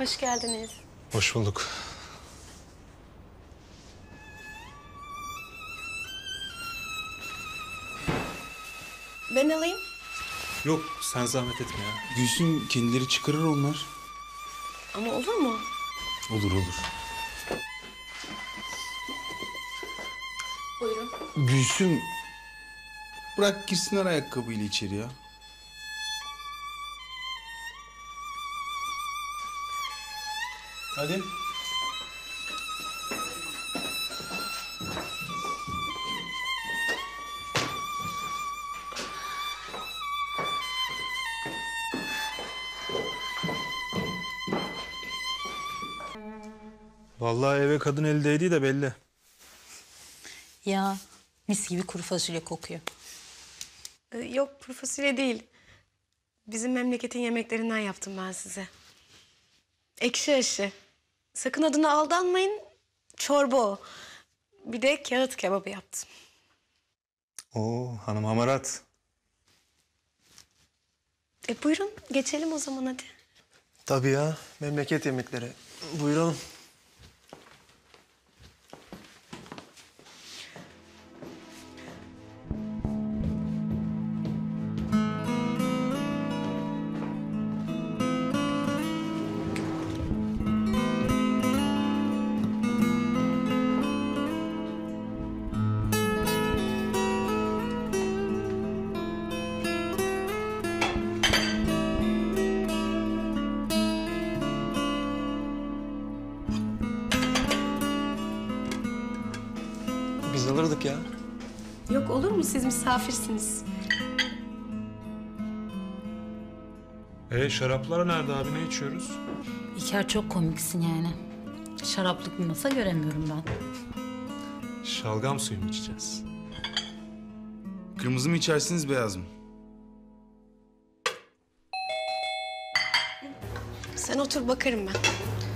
Hoş geldiniz. Hoş bulduk. Ben alayım. Yok, sen zahmet etme ya. Gülsün, kendileri çıkarır onlar. Ama olur mu? Olur, olur. Buyurun. Gülsün, bırak girsinler ayakkabıyla içeri ya. Hadi. Vallahi eve kadın eli değdiği de belli. Ya mis gibi kuru fasulye kokuyor. Yok, kuru fasulye değil. Bizim memleketin yemeklerinden yaptım ben size. Ekşi aşı. Sakın adına aldanmayın. Çorba o. Bir de kağıt kebabı yaptım. Oo, hanım hamarat. Buyurun, geçelim o zaman hadi. Tabii ya, memleket yemekleri. Buyurun. Biz alırdık ya. Yok olur mu? Siz misafirsiniz. Şaraplar nerede abi? Ne içiyoruz? İlker çok komiksin yani. Şaraplık bir masa göremiyorum ben. Şalgam suyu mu içeceğiz? Kırmızı mı içersiniz, beyaz mı? Sen otur, bakarım ben.